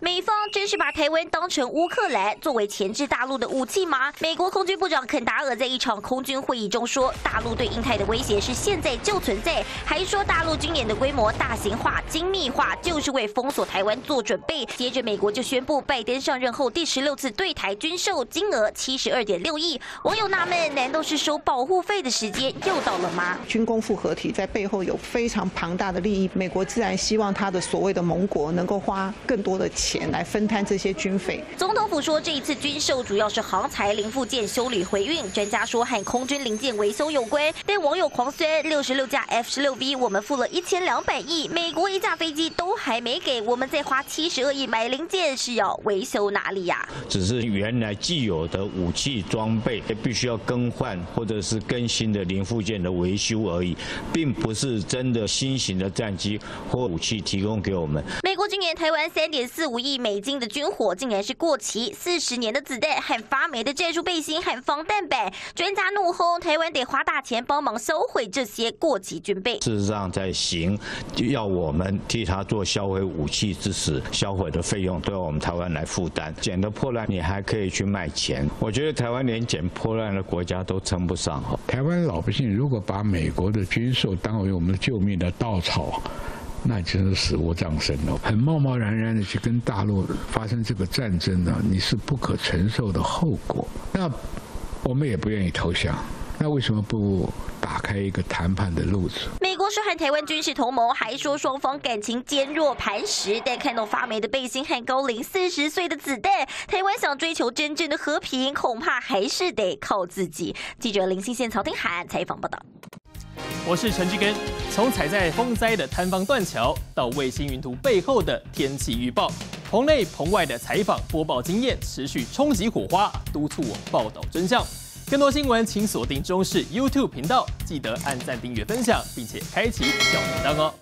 美方真是把台湾当成乌克兰作为钳制大陆的武器吗？美国空军部长肯达尔在一场空军会议中说，大陆对印太的威胁是现在就存在，还说大陆军演的规模大型化、精密化，就是为封锁台湾做准备。接着，美国就宣布拜登上任后第16次对台军售金额72.6亿。网友纳闷，难道是收保护费的时间又到了吗？军工复合体在背后有非常庞大的利益，美国自然希望他的所谓的盟国能够花更多的钱来分摊这些军费。总统府说，这一次军售主要是航材零附件修理回运，专家说和空军零件维修有关。但网友狂酸，66架 F-16B 我们付了1200亿，美国一架飞机都还没给，我们再花72亿买零件，是要维修哪里呀？只是原来既有的武器装备必须要更换或者是更新的零附件的维修而已，并不是真的新型的战机或武器提供给我们。美国今年台湾3.45亿美金的军火竟然是过期40年的子弹和发霉的战术背心和防弹板，专家怒轰台湾得花大钱帮忙销毁这些过期军备。事实上，在行要我们替他做销毁武器之时，销毁的费用都要我们台湾来负担。捡的破烂你还可以去卖钱，我觉得台湾连捡破烂的国家都称不上。台湾老百姓如果把美国的军售当为我们救命的稻草，那真是死无葬身了。很贸贸然然的去跟大陆发生这个战争呢，你是不可承受的后果。那我们也不愿意投降，那为什么不打开一个谈判的路子？美国说和台湾军事同盟，还说双方感情坚若磐石。但看到发霉的背心和高龄40岁的子弹，台湾想追求真正的和平，恐怕还是得靠自己。记者林信宪、曹丁涵采访报道。我是陈志根。从踩在风灾的摊方断桥，到卫星云图背后的天气预报，棚内棚外的采访播报经验持续冲击火花，督促我报道真相。更多新闻，请锁定中视 YouTube 频道，记得按赞、订阅、分享，并且开启小铃铛哦。